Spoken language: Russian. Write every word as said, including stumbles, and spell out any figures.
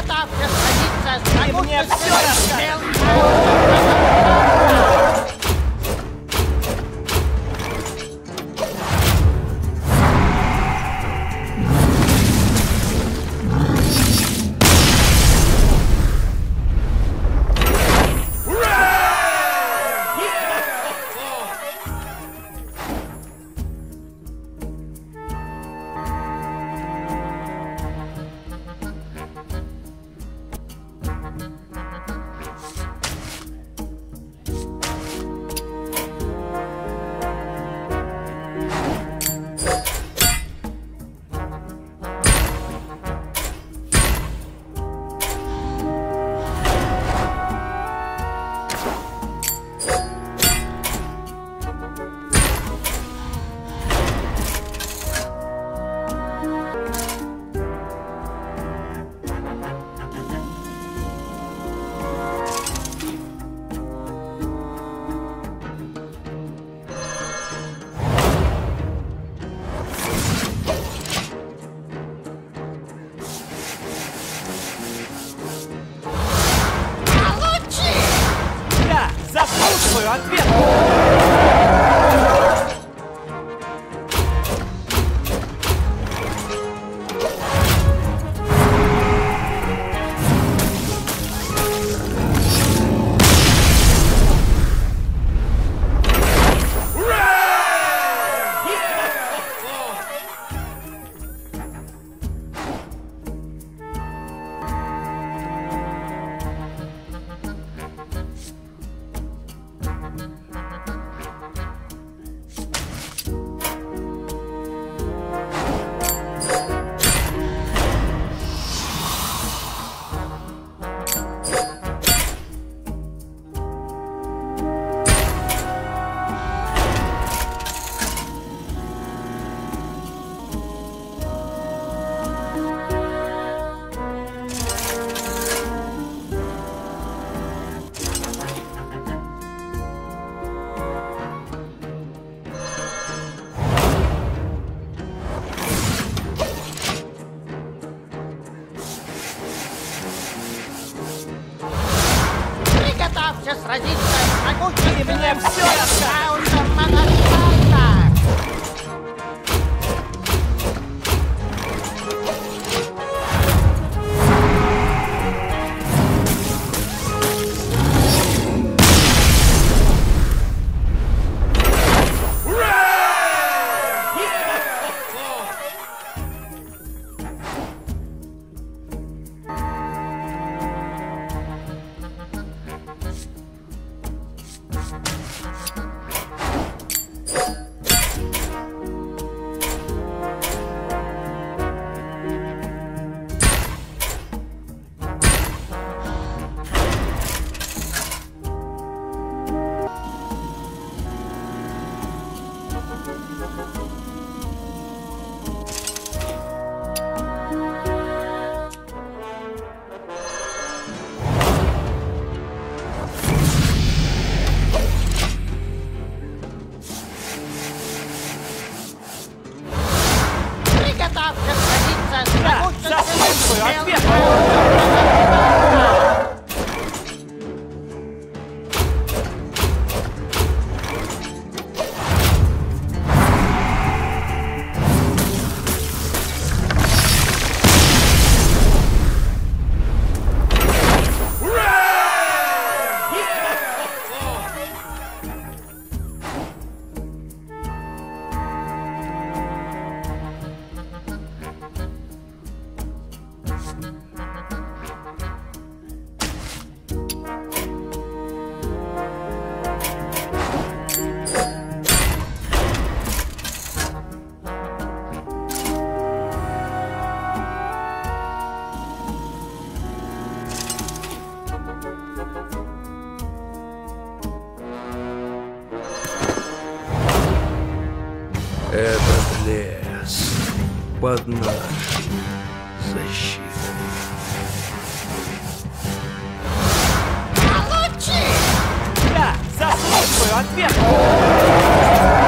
советов расходиться с мне все рассказать. Под нашей защитой. Получи! Я заслуживаю ответ!